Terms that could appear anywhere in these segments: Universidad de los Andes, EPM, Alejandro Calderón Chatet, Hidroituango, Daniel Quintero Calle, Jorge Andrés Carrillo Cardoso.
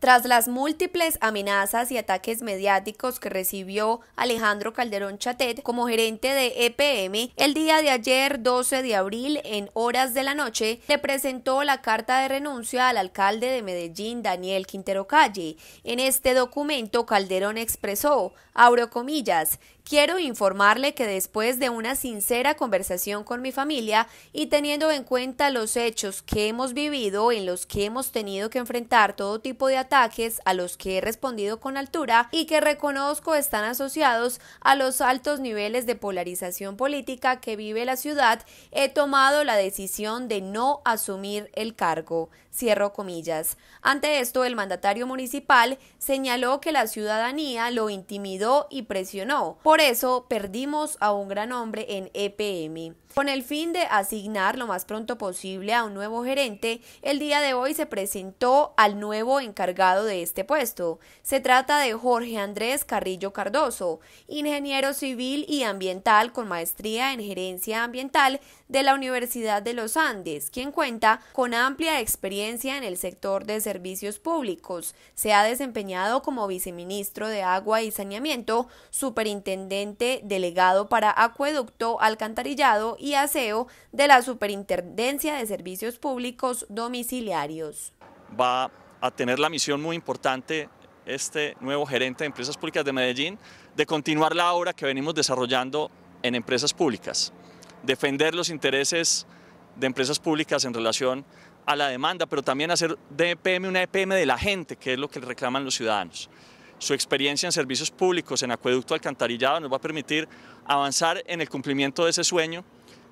Tras las múltiples amenazas y ataques mediáticos que recibió Alejandro Calderón Chatet como gerente de EPM, el día de ayer, 12 de abril, en horas de la noche, le presentó la carta de renuncia al alcalde de Medellín, Daniel Quintero Calle. En este documento, Calderón expresó, abro comillas, quiero informarle que después de una sincera conversación con mi familia y teniendo en cuenta los hechos que hemos vivido, en los que hemos tenido que enfrentar todo tipo de ataques a los que he respondido con altura y que reconozco están asociados a los altos niveles de polarización política que vive la ciudad, he tomado la decisión de no asumir el cargo. Cierro comillas. Ante esto, el mandatario municipal señaló que la ciudadanía lo intimidó y presionó. Por eso, perdimos a un gran hombre en EPM. Con el fin de asignar lo más pronto posible a un nuevo gerente, el día de hoy se presentó al nuevo encargado de este puesto. Se trata de Jorge Andrés Carrillo Cardoso, ingeniero civil y ambiental con maestría en gerencia ambiental de la Universidad de los Andes, quien cuenta con amplia experiencia en el sector de servicios públicos. Se ha desempeñado como viceministro de Agua y Saneamiento, superintendente delegado para acueducto, alcantarillado y aseo de la Superintendencia de Servicios Públicos Domiciliarios. Va a tener la misión muy importante este nuevo gerente de Empresas Públicas de Medellín de continuar la obra que venimos desarrollando en Empresas Públicas, defender los intereses de Empresas Públicas en relación a la demanda, pero también hacer de EPM una EPM de la gente, que es lo que reclaman los ciudadanos. Su experiencia en servicios públicos, en acueducto, alcantarillado, nos va a permitir avanzar en el cumplimiento de ese sueño,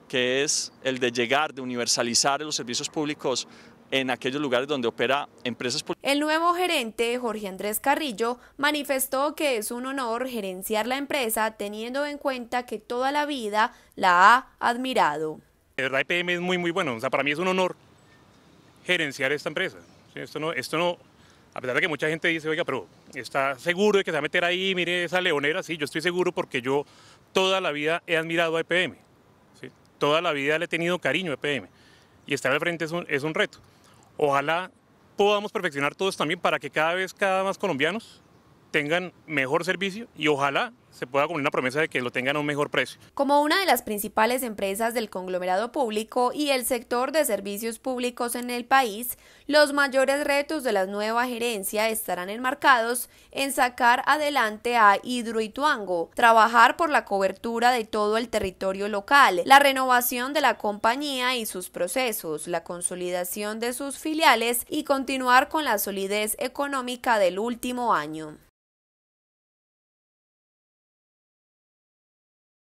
que es el de llegar, de universalizar los servicios públicos en aquellos lugares donde opera Empresas Públicas. El nuevo gerente, Jorge Andrés Carrillo, manifestó que es un honor gerenciar la empresa teniendo en cuenta que toda la vida la ha admirado. De verdad, EPM es muy bueno, o sea, para mí es un honor gerenciar esta empresa. A pesar de que mucha gente dice, oiga, pero está seguro de que se va a meter ahí, mire esa leonera, sí, yo estoy seguro porque yo toda la vida he admirado a EPM, ¿sí? Toda la vida le he tenido cariño a EPM y estar al frente es un reto. Ojalá podamos perfeccionar todos también para que cada vez más colombianos tengan mejor servicio y ojalá se pueda cumplir una promesa de que lo tengan a un mejor precio. Como una de las principales empresas del conglomerado público y el sector de servicios públicos en el país, los mayores retos de la nueva gerencia estarán enmarcados en sacar adelante a Hidroituango, trabajar por la cobertura de todo el territorio local, la renovación de la compañía y sus procesos, la consolidación de sus filiales y continuar con la solidez económica del último año.